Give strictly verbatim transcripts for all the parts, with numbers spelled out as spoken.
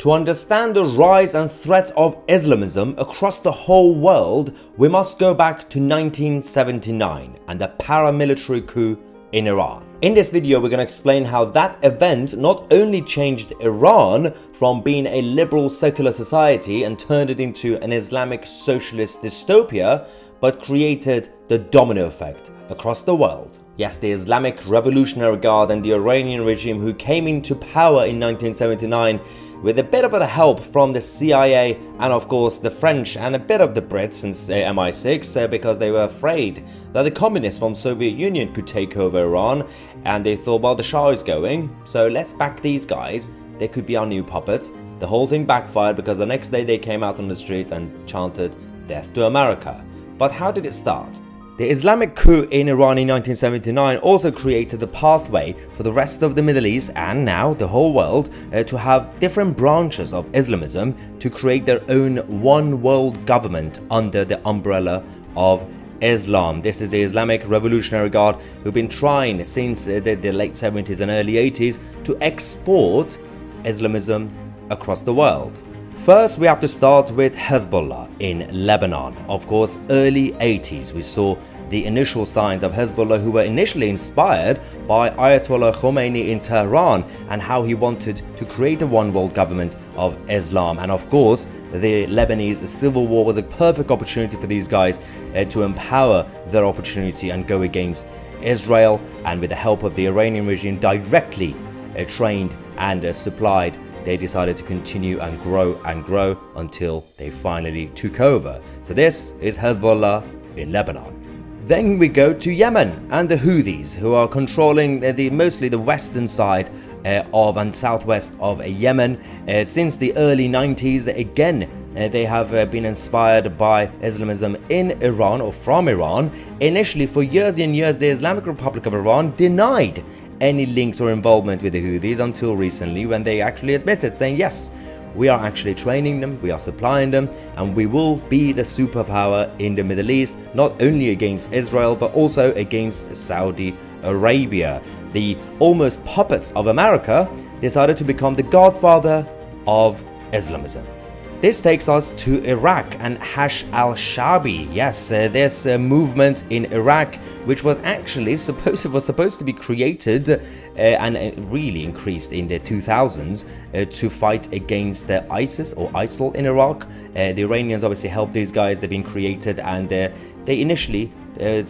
To understand the rise and threat of Islamism across the whole world, we must go back to nineteen seventy-nine and the paramilitary coup in Iran. In this video, we're going to explain how that event not only changed Iran from being a liberal secular society and turned it into an Islamic socialist dystopia, but created the domino effect across the world. Yes, the Islamic Revolutionary Guard and the Iranian regime who came into power in nineteen seventy-nine with a bit of a help from the C I A and of course the French and a bit of the Brits and uh, M I six uh, because they were afraid that the communists from Soviet Union could take over Iran, and they thought, well, the Shah is going, so let's back these guys, they could be our new puppets. The whole thing backfired because the next day they came out on the streets and chanted "Death to America." But how did it start? The Islamic coup in Iran in nineteen seventy-nine also created the pathway for the rest of the Middle East and now the whole world uh, to have different branches of Islamism to create their own one world government under the umbrella of Islam. This is the Islamic Revolutionary Guard, who've been trying since the, the late seventies and early eighties to export Islamism across the world. First, we have to start with Hezbollah in Lebanon. Of course, early eighties, we saw the initial signs of Hezbollah, who were initially inspired by Ayatollah Khomeini in Tehran and how he wanted to create a one-world government of Islam. And of course, the Lebanese civil war was a perfect opportunity for these guys uh, to empower their opportunity and go against Israel, and with the help of the Iranian regime directly uh, trained and uh, supplied, they decided to continue and grow and grow until they finally took over. So this is Hezbollah in Lebanon. Then we go to Yemen and the Houthis, who are controlling the, the mostly the western side uh, of and southwest of Yemen uh, since the early nineties. Again, Uh, they have uh, been inspired by Islamism in Iran or from Iran. Initially, for years and years, the Islamic Republic of Iran denied any links or involvement with the Houthis until recently, when they actually admitted, saying, yes, we are actually training them, we are supplying them, and we will be the superpower in the Middle East, not only against Israel, but also against Saudi Arabia. The almost puppets of America decided to become the godfather of Islamism. This takes us to Iraq and Hash al-Shabi. Yes, uh, this uh, movement in Iraq, which was actually supposed was supposed to be created uh, and uh, really increased in the two thousands uh, to fight against uh, ISIS or ISIL in Iraq. Uh, the Iranians obviously helped these guys. They've been created, and uh, they initially uh,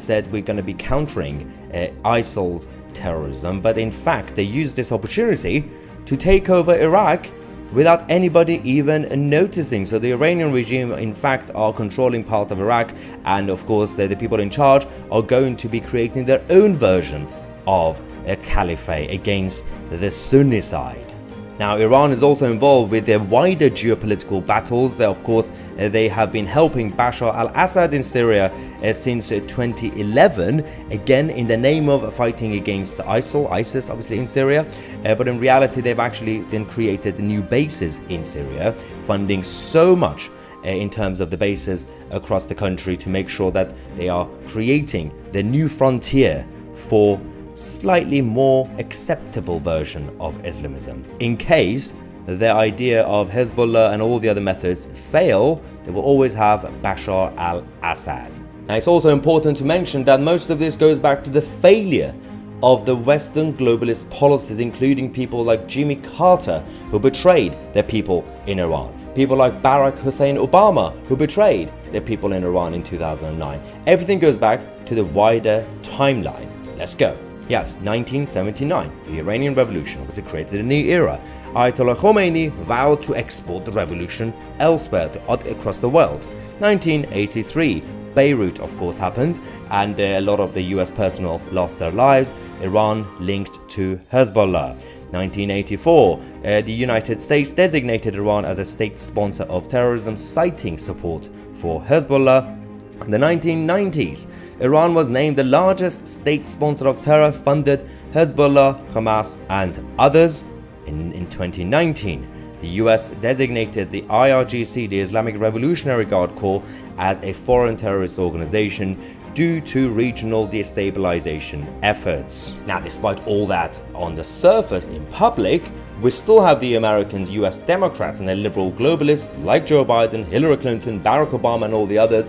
said, we're going to be countering uh, ISIL's terrorism. But in fact, they used this opportunity to take over Iraq without anybody even noticing. So the Iranian regime, in fact, are controlling parts of Iraq, and of course the, the people in charge are going to be creating their own version of a caliphate against the Sunni side. Now, Iran is also involved with their wider geopolitical battles. Of course, they have been helping Bashar al-Assad in Syria since twenty eleven, again in the name of fighting against the ISIL, ISIS obviously in Syria, but in reality they've actually then created new bases in Syria, funding so much in terms of the bases across the country to make sure that they are creating the new frontier for slightly more acceptable version of Islamism. In case their idea of Hezbollah and all the other methods fail, they will always have Bashar al-Assad. Now, it's also important to mention that most of this goes back to the failure of the Western globalist policies, including people like Jimmy Carter, who betrayed their people in Iran. People like Barack Hussein Obama, who betrayed their people in Iran in two thousand nine. Everything goes back to the wider timeline. Let's go. Yes, nineteen seventy-nine, the Iranian Revolution was created a new era. Ayatollah Khomeini vowed to export the revolution elsewhere, to, across the world. nineteen eighty-three, Beirut, of course, happened, and uh, a lot of the U S personnel lost their lives. Iran linked to Hezbollah. nineteen eighty-four, uh, the United States designated Iran as a state sponsor of terrorism, citing support for Hezbollah. In the nineteen nineties, Iran was named the largest state sponsor of terror, funded Hezbollah, Hamas, and others. In, in twenty nineteen, the U S designated the I R G C, the Islamic Revolutionary Guard Corps, as a foreign terrorist organization due to regional destabilization efforts. Now, despite all that on the surface in public, We still have the Americans, U S Democrats and their liberal globalists like Joe Biden, Hillary Clinton, Barack Obama and all the others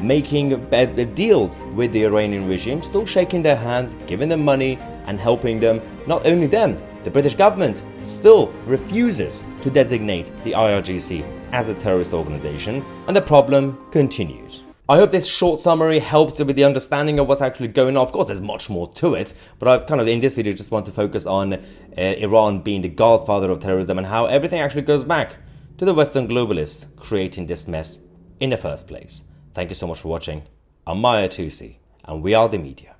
making bad deals with the Iranian regime, still shaking their hands, giving them money and helping them. Not only them, the British government still refuses to designate the I R G C as a terrorist organization, and the problem continues. I hope this short summary helped with the understanding of what's actually going on. Of course, there's much more to it, but I've kind of, in this video, just want to focus on uh, Iran being the godfather of terrorism and how everything actually goes back to the Western globalists creating this mess in the first place. Thank you so much for watching. I'm Mahyar Tousi, and we are the media.